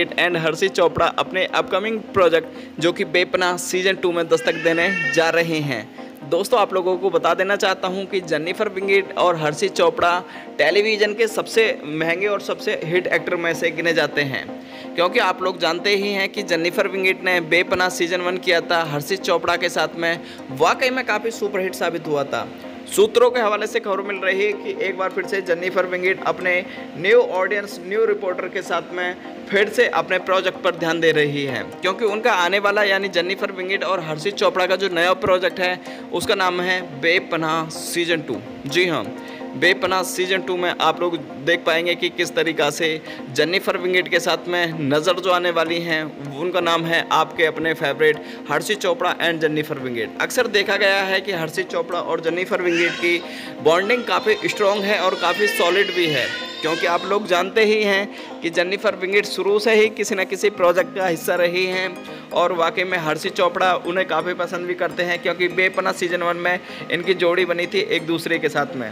And हर्षित चोपड़ा अपने upcoming project जो कि बेपनाह सीजन 2 में दस्तक देने जा रहे हैं। दोस्तों, आप लोगों को बता देना चाहता हूं कि जेनिफर विंगेट और हर्षित चोपड़ा टेलीविज़न के सबसे महंगे और सबसे हिट एक्टर में से गिने जाते हैं, क्योंकि आप लोग जानते ही हैं कि जेनिफर विंगेट ने बेपनाह सीजन 1 किया था हर्षित चोपड़ा के साथ में, वाकई में काफ़ी सुपरहिट साबित हुआ था। सूत्रों के हवाले से खबर मिल रही है कि एक बार फिर से जेनिफर विंगेट अपने न्यू ऑडियंस न्यू रिपोर्टर के साथ में फिर से अपने प्रोजेक्ट पर ध्यान दे रही है, क्योंकि उनका आने वाला यानी जेनिफर विंगेट और हर्षित चोपड़ा का जो नया प्रोजेक्ट है उसका नाम है बेपनाह सीजन 2। जी हाँ, बेपनाह सीजन 2 में आप लोग देख पाएंगे कि किस तरीक़ा से जेनिफर विंगेट के साथ में नज़र जो आने वाली हैं उनका नाम है आपके अपने favourite Harshit Chopra and Jennifer Winget. अक्सर देखा गया है कि हर्षित चोपड़ा और जेनिफर विंगेट की बॉन्डिंग काफ़ी स्ट्रॉन्ग है और काफ़ी सॉलिड भी है, क्योंकि आप लोग जानते ही हैं कि जेनिफर विंगेट शुरू से ही किसी न किसी प्रोजेक्ट का हिस्सा रही हैं और वाकई में हर्षित चोपड़ा उन्हें काफ़ी पसंद भी करते हैं, क्योंकि बेपनाह सीजन 1 में इनकी जोड़ी बनी थी एक दूसरे के साथ में।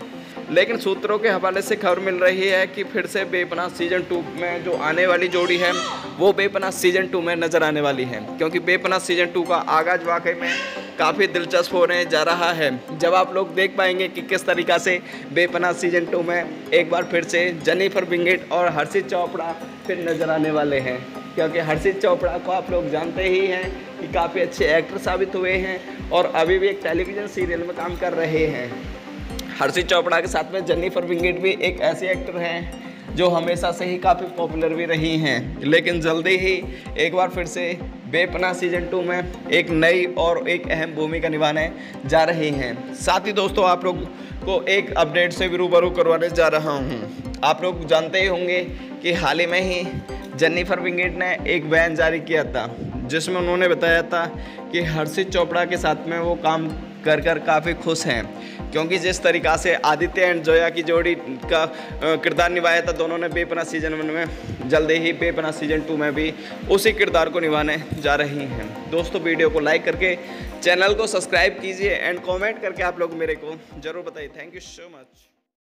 लेकिन सूत्रों के हवाले से खबर मिल रही है कि फिर से बेपनाह सीजन 2 में जो आने वाली जोड़ी है वो बेपनाह सीजन 2 में नज़र आने वाली है, क्योंकि बेपनाह सीजन 2 का आगाज़ वाकई में काफ़ी दिलचस्प होने जा रहा है, जब आप लोग देख पाएंगे कि किस तरीक़ा से बेपनाह सीजन 2 में एक बार फिर से जेनिफर विंगेट और हर्षित चोपड़ा फिर नज़र आने वाले हैं, क्योंकि हर्षित चोपड़ा को आप लोग जानते ही हैं कि काफ़ी अच्छे एक्टर साबित हुए हैं और अभी भी एक टेलीविज़न सीरियल में काम कर रहे हैं। हर्षित चोपड़ा के साथ में जेनिफर विंगेट भी एक ऐसे एक्टर हैं जो हमेशा से ही काफ़ी पॉपुलर भी रही हैं, लेकिन जल्दी ही एक बार फिर से बेपनाह सीजन 2 में एक नई और एक अहम भूमिका निभाने जा रही हैं। साथ ही दोस्तों, आप लोग को एक अपडेट से भी रूबरू करवाने जा रहा हूं। आप लोग जानते ही होंगे कि हाल ही में ही जेनिफर विंगेट ने एक बयान जारी किया था जिसमें उन्होंने बताया था कि हर्षित चोपड़ा के साथ में वो काम कर कर काफ़ी खुश हैं, क्योंकि जिस तरीक़ा से आदित्य एंड जोया की जोड़ी का किरदार निभाया था दोनों ने बेपनाह सीजन 1 में, जल्दी ही बेपनाह सीजन 2 में भी उसी किरदार को निभाने जा रही हैं। दोस्तों, वीडियो को लाइक करके चैनल को सब्सक्राइब कीजिए एंड कमेंट करके आप लोग मेरे को ज़रूर बताइए। Thank you so much.